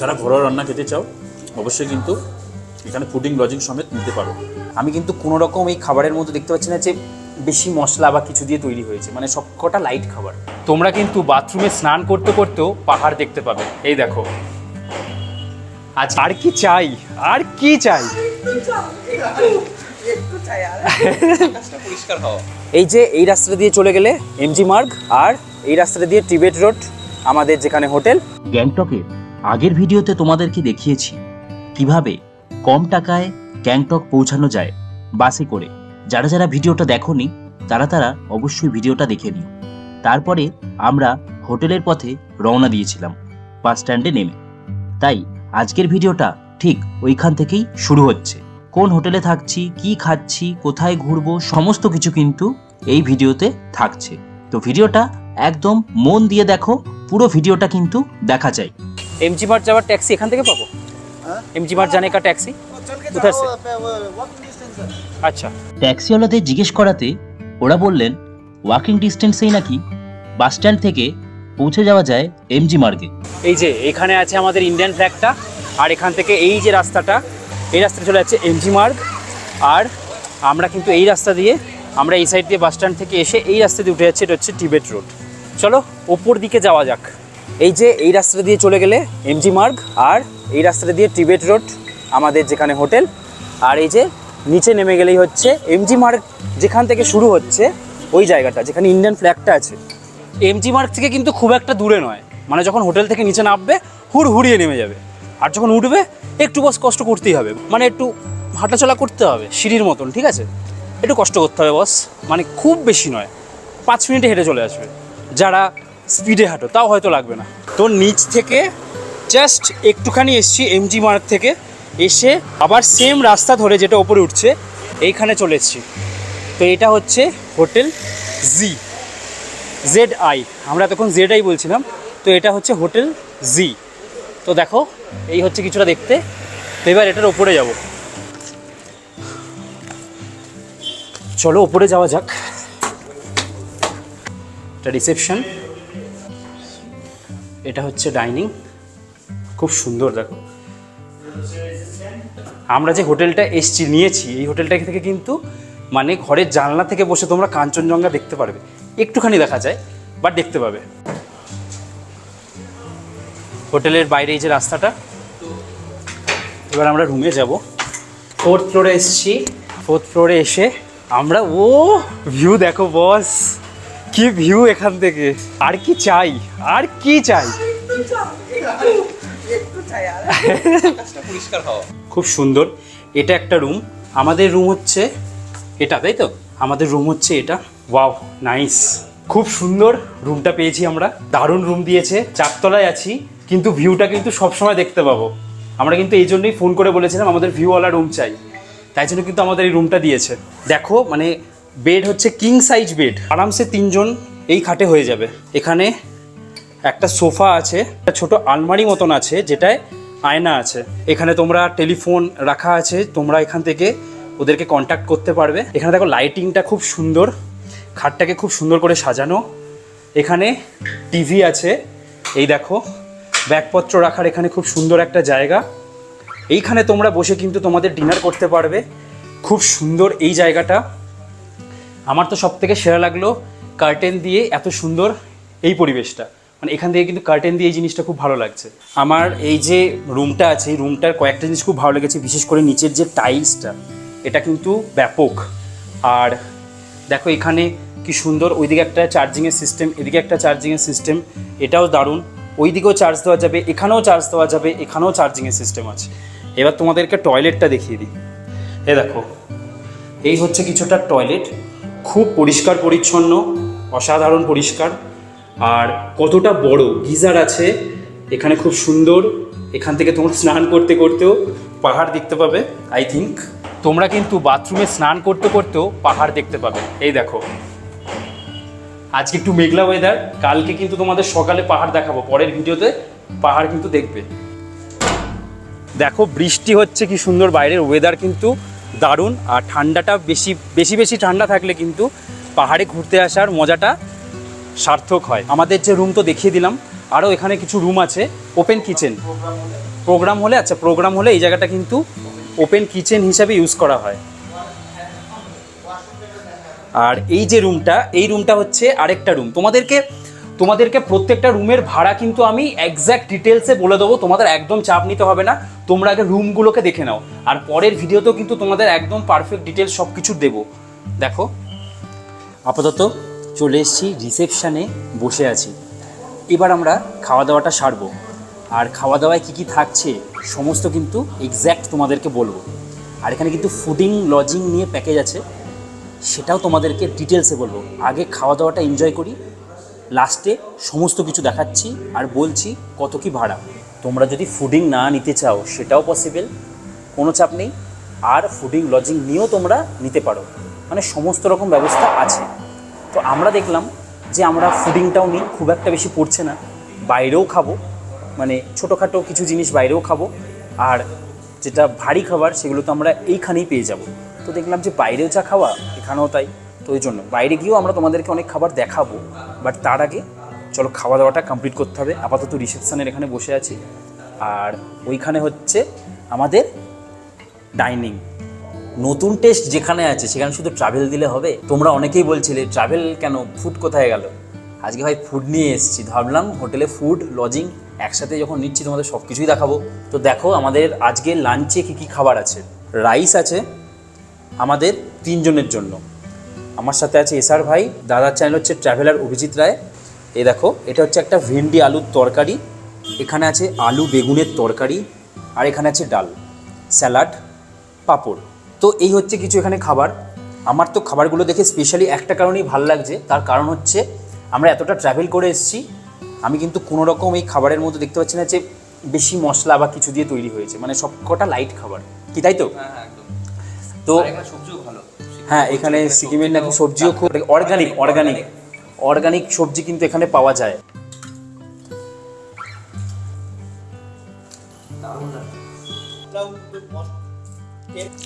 যারা ঘরোয়া রান্না খেতে চাও অবশ্যই কিন্তু এখানে ফুডিং লজিং সমেত নিতে পারো। আমি কিন্তু কোনো রকম এই খাবারের মধ্যে দেখতে পাচ্ছি না যে বেশি মশলা বা কিছু দিয়ে তৈরি হয়েছে, মানে সবকটা লাইট খাবার। তোমরা কিন্তু বাথরুমে স্নান করতে করতেও পাহাড় দেখতে পাবে, এই দেখো। আজ আর কি চাই, আর কি চাই, এই যে এই রাস্তা দিয়ে চলে গেলে এমজি মার্গ, আর এই রাস্তা দিয়ে টিবেট রোড আমাদের যেখানে হোটেল। গ্যাংটকের আগের ভিডিওতে তোমাদেরকে দেখিয়েছি কিভাবে কম টাকায় গ্যাংটক পৌঁছানো যায় বাসে করে। যারা যারা ভিডিওটা দেখোনি তারা অবশ্যই ভিডিওটা দেখে নিও। তারপরে আমরা হোটেলের পথে রওনা দিয়েছিলাম বাস স্ট্যান্ডে নেমে, তাই আজকের ভিডিওটা ঠিক ওইখান থেকেই শুরু হচ্ছে। কোন হোটেলে থাকছি, কি খাচ্ছি, কোথায় ঘুরবো, সমস্ত কিছু কিন্তু এই ভিডিওতে থাকছে। তো ভিডিওটা একদম মন দিয়ে দেখো, পুরো ভিডিওটা কিন্তু দেখা যায়। এমজি মার্গ যাওয়ার ট্যাক্সি এখান থেকে পাবো? এমজি মার্গ जाने का टैक्सी उधर से। अच्छा, ট্যাক্সি ওয়ালাদের জিজ্ঞেস করাতে ওরা বললেন ওয়াকিং ডিস্টেন্সেই নাকি বাস স্ট্যান্ড থেকে পৌঁছে যাওয়া যায় এমজি মার্গে। এই যে এখানে আছে আমাদের ইন্ডিয়ান ফ্ল্যাগটা, আর এখান থেকে এই যে রাস্তাটা, এই রাস্তা চলে যাচ্ছে এমজি মার্গ। আর আমরা কিন্তু এই রাস্তা দিয়ে, আমরা এই সাইড দিয়ে বাস স্ট্যান্ড থেকে এসে এই রাস্তা দিয়ে উঠে যাচ্ছে, এটা হচ্ছে টিবেট রোড। চলো ওপর দিকে যাওয়া যাক। এই যে এই রাস্তা দিয়ে চলে গেলে এমজি মার্গ, আর এই রাস্তা দিয়ে টিবেট রোড আমাদের যেখানে হোটেল। আর এই যে নিচে নেমে গেলেই হচ্ছে এমজি মার্গ, যেখান থেকে শুরু হচ্ছে ওই জায়গাটা যেখানে ইন্ডিয়ান ফ্ল্যাগটা আছে। এমজি মার্গ থেকে কিন্তু খুব একটা দূরে নয়, মানে যখন হোটেল থেকে নিচে নামবে হুড়হুড়িয়ে নেমে যাবে, আর যখন উঠবে একটু বস কষ্ট করতেই হবে, মানে একটু হাঁটাচলা করতে হবে সিঁড়ির মতন, ঠিক আছে? একটু কষ্ট করতে হবে বস, মানে খুব বেশি নয়, 5 মিনিটে হেঁটে চলে আসবে। যারা স্পিডে হাঁটো তাও হয়তো লাগবে না। তো নিচ থেকে জাস্ট একটুখানি এসছি এমজি মার্গ থেকে, এসে আবার সেম রাস্তা ধরে যেটা ওপরে উঠছে এইখানে চলে এসছি। তো এটা হচ্ছে হোটেল জি, ZI, আমরা তখন ZI বলছিলাম। তো এটা হচ্ছে হোটেল জি। তো দেখো এই হচ্ছে কিছুটা দেখতে। তো এবার এটার ওপরে যাব, চলো ওপরে যাওয়া যাক। এটা রিসেপশন, এটা হচ্ছে ডাইনিং, খুব সুন্দর দেখো। আমরা যে হোটেলটা এসছি নিয়েছি, এই হোটেলটা থেকে কিন্তু মানে ঘরের জানলা থেকে বসে তোমরা কাঞ্চনজঙ্ঘা দেখতে পারবে। একটুখানি দেখা যায় বাট দেখতে পাবে। হোটেলের বাইরে এই যে রাস্তাটা। এবার আমরা রুমে যাব। 4th ফ্লোরে এসছি। 4th ফ্লোরে এসে আমরা, ও ভিউ দেখো বস, কি ভিউ এখান থেকে, আর কি চাই, আর কি চাই। খুব সুন্দর। এটা একটা রুম, আমাদের রুম হচ্ছে এটা, তাই তো? আমাদের রুম হচ্ছে এটা। ওয়াও নাইস, খুব সুন্দর রুমটা পেয়েছি আমরা, দারুণ রুম দিয়েছে। 4তলায় আছি কিন্তু ভিউটা কিন্তু সবসময় দেখতে পাবো। আমরা কিন্তু এই জন্যই ফোন করে বলেছিলাম আমাদের ভিউওয়ালা রুম চাই, তাই জন্য কিন্তু আমাদের এই রুমটা দিয়েছে। দেখো মানে বেড হচ্ছে কিং সাইজ বেড, আরামসে 3জন এই খাটে হয়ে যাবে। এখানে একটা সোফা আছে, একটা ছোট আলমারি মতন আছে যেটায় আয়না আছে। এখানে তোমরা টেলিফোন রাখা আছে, তোমরা এখান থেকে ওদেরকে কন্ট্যাক্ট করতে পারবে। এখানে দেখো লাইটিংটা খুব সুন্দর, খাটটাকে খুব সুন্দর করে সাজানো। এখানে টিভি আছে, এই দেখো। ব্যাগপত্র রাখার এখানে খুব সুন্দর একটা জায়গা। এইখানে তোমরা বসে কিন্তু তোমাদের ডিনার করতে পারবে, খুব সুন্দর এই জায়গাটা। আমার তো সবথেকে সেরা লাগলো কার্টেন দিয়ে এত সুন্দর এই পরিবেশটা, মানে এখান থেকে কিন্তু কার্টেন দিয়ে এই জিনিসটা খুব ভালো লাগছে আমার। এই যে রুমটা আছে, এই রুমটার কয়েকটা জিনিস খুব ভালো লেগেছে, বিশেষ করে নিচের যে টাইলসটা, এটা কিন্তু ব্যাপক। আর দেখো এখানে কি সুন্দর, ওইদিকে একটা চার্জিংয়ের সিস্টেম, এদিকে একটা চার্জিংয়ের সিস্টেম, এটাও দারুণ। ওইদিকেও চার্জ দেওয়া যাবে, এখানেও চার্জ দেওয়া যাবে, এখানেও চার্জিংয়ের সিস্টেম আছে। এবার তোমাদেরকে টয়লেটটা দেখিয়ে দিই। এ দেখো এই হচ্ছে কিছুটা টয়লেট, খুব পরিষ্কার পরিচ্ছন্ন, অসাধারণ পরিষ্কার। আর কতটা বড় গিজার আছে এখানে, খুব সুন্দর। এখান থেকে তোমরা স্নান করতে করতেও পাহাড় দেখতে পাবে। আই থিঙ্ক তোমরা কিন্তু বাথরুমে স্নান করতে করতেও পাহাড় দেখতে পাবে, এই দেখো। আজকে একটু মেঘলা ওয়েদার, কালকে কিন্তু তোমাদের সকালে পাহাড় দেখাবো, পরের ভিডিওতে পাহাড় কিন্তু দেখবে। দেখো বৃষ্টি হচ্ছে, কি সুন্দর বাইরের ওয়েদার কিন্তু দারুণ। আর ঠান্ডাটা বেশি বেশি ঠান্ডা থাকলে কিন্তু পাহাড়ে ঘুরতে আসার মজাটা सार्थक है। हमारे जो रूम तो देखिए दिलाम और एखे कि रूम ओपेन किचेन प्रोग्राम हम अच्छा प्रोग्राम हम ये जगह क्योंकि ओपेन किचेन हिसाब से यूज करा है। और ये रूमटा हे आरेकटा रूम तुम्हादेरके प्रत्येकटा रूमेर भाड़ा किन्तु आमी एक्जैक्ट डिटेल्से बोले देबो, तुम्हादेर एकदम चाप निते होबे ना, तोमरा आगे रूमगुलोके देखे नाओ और परेर भिडियोतेओ किन्तु तुम्हादेर एकदम परफेक्ट डिटेल सब किछु देबो। देखो आपातत चले एसेछि रिसेपशने बसे आछि, एबार आमरा खावा दावाटा सारबो और खावा दावाय कि कि थाकछे समस्त किन्तु एक्जैक्ट तुम्हादेरके बोलबो। और एखाने किन्तु फुडिंग लजिंग निये पैकेज आछे सेटाओ तुम्हादेरके डिटेल्से बोलबो। आगे खावा दावाटा एनजय करी, लास्टे समस्त किछु देखाচ্ছি और बोलছি কত কি ভাড়া। তোমরা যদি ফুডিং না নিতে চাও সেটাও পসিবল, কোনো চাপ নেই। আর ফুডিং লজিং নিও তোমরা নিতে পারো, মানে সমস্ত রকম ব্যবস্থা আছে। তো আমরা দেখলাম যে আমরা ফুডিংটাও নিই, খুব একটা বেশি পড়ছে না, বাইরেও খাবো মানে ছোটখাটো কিছু জিনিস বাইরেও খাবো। আর যেটা ভারী খাবার সেগুলো তো আমরা এইখানেই পেয়ে যাব। তো দেখলাম যে বাইরেও যা খাওয়া এখানেও তাই, तो ये बाहरे गए तुम्हारे अनेक खबर देखो बाट तार आगे चलो खावा दावा कमप्लीट करते हैं। आपातत रिसेपशने एखे बसे आछि और ओइखाने होच्छे आमादेर डाइनिंग नतून टेस्ट जेखाने आछे सेखाने शुधु ट्राभेल दिले होबे। तोमरा अनेकेई बोलछिले ट्राभेल केन फूड कोथाय गेल, आज के भाई फूड निये एसेछि, भाबलाम होटेले फूड लजिंग एकसाथे जखन निच्छि तोमादेर सबकिछुई देखाबो। तो देखो आमादेर आजके लांचे कि कि खाबार आछे। राइस आछे आमादेर तीनजनेर जन्य, আমার সাথে আছে এসআর ভাই, দাদার চ্যানেল হচ্ছে ট্রাভেলার অভিজিৎ রায়। এই দেখো এটা হচ্ছে একটা ভেন্ডি আলুর তরকারি, এখানে আছে আলু বেগুনের তরকারি আর এখানে আছে ডাল, স্যালাড, পাপড়। তো এই হচ্ছে কিছু এখানে খাবার। আমার তো খাবারগুলো দেখে স্পেশালি একটা কারণেই ভালো লাগছে, তার কারণ হচ্ছে আমরা এতটা ট্রাভেল করে এসেছি, আমি কিন্তু কোনো রকম এই খাবারের মধ্যে দেখতে পাচ্ছি না যে বেশি মশলা বা কিছু দিয়ে তৈরি হয়েছে, মানে সবকটা লাইট খাবার কি, তাই তো? হ্যাঁ একদম। তো সবজিও ভালো, हाँ ये सिक्किमेर ना कि सब्जीओ खूब अर्गानिक अर्गानिक अर्गानिक सब्जी किन्तु एखाने पावा जाए।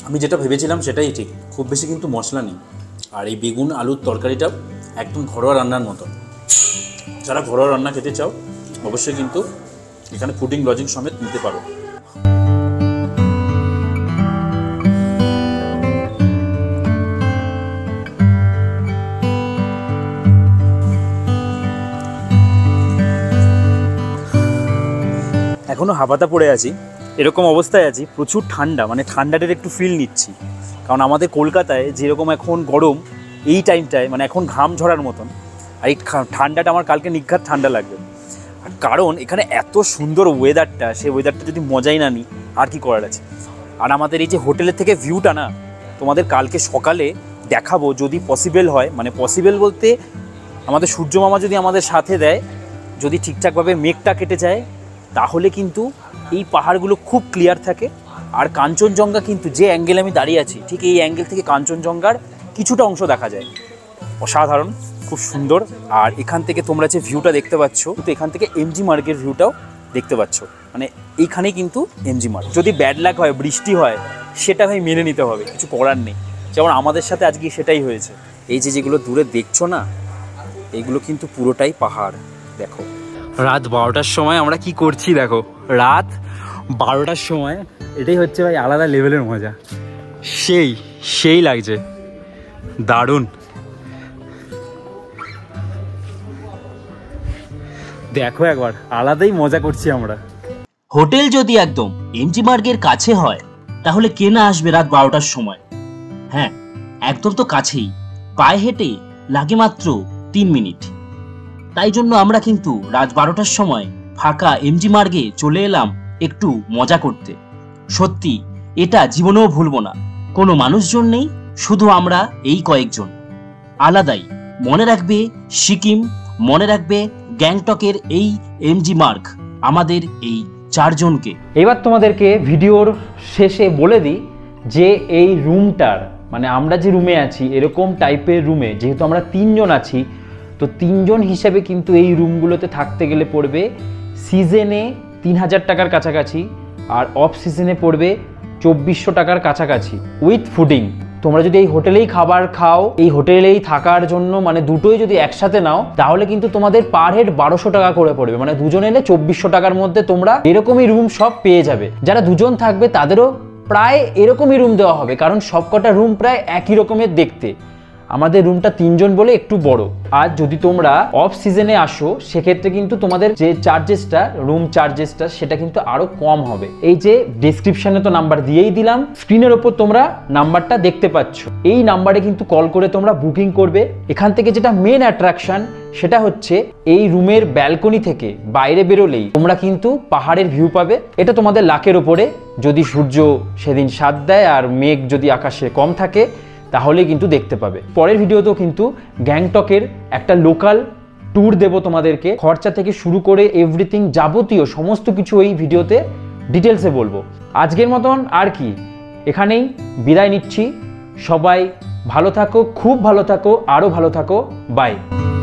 आमी जेटा भेबेछिलाम सेटाई ठीक, खूब बेशी किन्तु मसला नहीं। और ये बेगुन आलुर तरकारीटा एकदम घरोया रान्नार मतो, जारा घरोया रान्ना खेते चाओ अवश्यई किन्तु एखाने फुडिंग लजिंग समेत निते पारो। एखोनो हाबाता पड़े आछि, एरकम अवस्थाय आछि, प्रचुर ठंडा, माने ठंडाटार एकटु फिल निच्छि, कारण आमादेर कलकाताय जेरकम एखोन गरम एई टाइमटाय माने एखोन घाम झरार मतन, आर एई ठंडाटा आमार कालके निघात ठंडा लागबे। आर कारण एखाने एत सुंदर वेदारटा, सेई वेदारटा जोदि मजाई ना नि आर कि करार आछे। आर आमादेर एई जे होटेलेर थेके भिउटा ना तोमादेर कालके सकाले देखाबो जोदि पसिबल हय, माने पसिबल बोलते आमादेर सूर्य मामा जोदि आमादेर साथे देय, जोदि ठीकठाक भावे मेघटा केटे जाय ताहले किन्तु ये पहाड़गुलो खूब क्लियर थाके। और कांचनजंगा किन्तु जे एंगेल आमी दाड़िये आछि ठीक ये एंगेल थेके कांचनजंगार किछुटा अंश देखा जाए, असाधारण खूब सुंदर। और एखान थेके तोमरा जे भिउटा देखते पाच्छ तो एखान थेके एमजी मार्गेर भिउटाओ देखते पाच्छ, माने एखानेई किन्तु एमजी मार्ग। जोदि बैड लाक हय बृष्टि हय सेटा भाई मेने निते होबे, किछु कोरार नेई, जेमन आमादेर साथे आजके सेटाई हयेछे। एई जे जेगुलो दूरे देखछो ना एगुलो किन्तु पुरोटाई पहाड़। देखो রাত ১২টার সময় আমরা কি করছি, দেখো রাত ১২টার সময়, এটাই হচ্ছে ভাই আলাদা লেভেলের মজা, সেই সেই লাগছে দারুণ। দেখো একবার আলাদাই মজা করছি আমরা। হোটেল যদি একদম এমজি মার্গের কাছে হয় তাহলে কে না আসবে রাত ১২টার সময়। হ্যাঁ একদম তো কাছেই, পায়ে হেঁটে লাগে মাত্র ৩ মিনিট। তাই জন্য আমরা কিন্তু রাত ১২টার সময় ফাঁকা এমজি মার্গে চলে এলাম একটু মজা করতে। সত্যি এটা জীবনেও ভুলবো না, কোনো মানুষজন নেই, শুধু আমরা এই কয়েকজন। আলাদাই মনে রাখবে সিকিম, মনে রাখবে গ্যাংটকের এই এমজি মার্গ, আমাদের এই চারজনকে। এবার তোমাদেরকে ভিডিওর শেষে বলে দিই যে এই রুমটার মানে আমরা যে রুমে আছি এরকম টাইপের রুমে যেহেতু আমরা তিনজন আছি, तो तीन जन हिसाब से क्योंकि ये रूमगुलोते थाकते गेले पड़े सीजने 3000 टाकार काछाकाछि और अफ सीजने पड़े 2400 टाकार काछाकाछि उइथ फुडिंग। তোমরা যদি এই হোটেলেই খাবার খাও, এই হোটেলেই থাকার জন্য মানে দুটোই যদি একসাথে নাও তাহলে কিন্তু তোমাদের পার হেড 1200 টাকা করে পড়বে, মানে দুজন এলে 2400 টাকার মধ্যে তোমরা এরকমই রুম সব পেয়ে যাবে। যারা দুজন থাকবে তাদেরও প্রায় এরকমই রুম দেওয়া হবে, কারণ সবকটা রুম প্রায় একই রকমের দেখতে। আমাদের রুমটা তিনজন বলে একটু বড়। আর যদি তোমরা অফ সিজনে আসো সেক্ষেত্রে কিন্তু তোমাদের যে চার্জেসটা, রুম চার্জেসটা, সেটা কিন্তু আরও কম হবে। এই যে ডিসক্রিপশানে তো নাম্বার দিয়েই দিলাম, স্ক্রিনের ওপর তোমরা নাম্বারটা দেখতে পাচ্ছ। এই নাম্বারে কিন্তু কল করে তোমরা বুকিং করবে। এখান থেকে যেটা মেন অ্যাট্রাকশান সেটা হচ্ছে এই রুমের ব্যালকনি থেকে বাইরে বেরোলেই তোমরা কিন্তু পাহাড়ের ভিউ পাবে। এটা তোমাদের লাকের ওপরে, যদি সূর্য সেদিন সাথ দেয় আর মেঘ যদি আকাশে কম থাকে তাহলে কিন্তু দেখতে পাবে। পরের ভিডিওতেও কিন্তু গ্যাংটকের একটা লোকাল ট্যুর দেব তোমাদেরকে, খরচা থেকে শুরু করে এভরিথিং যাবতীয় সমস্ত কিছু এই ভিডিওতে ডিটেলসে বলবো। আজকের মতন আর কি এখানেই বিদায় নিচ্ছি। সবাই ভালো থাকো, খুব ভালো থাকো, আরও ভালো থাকো, বাই।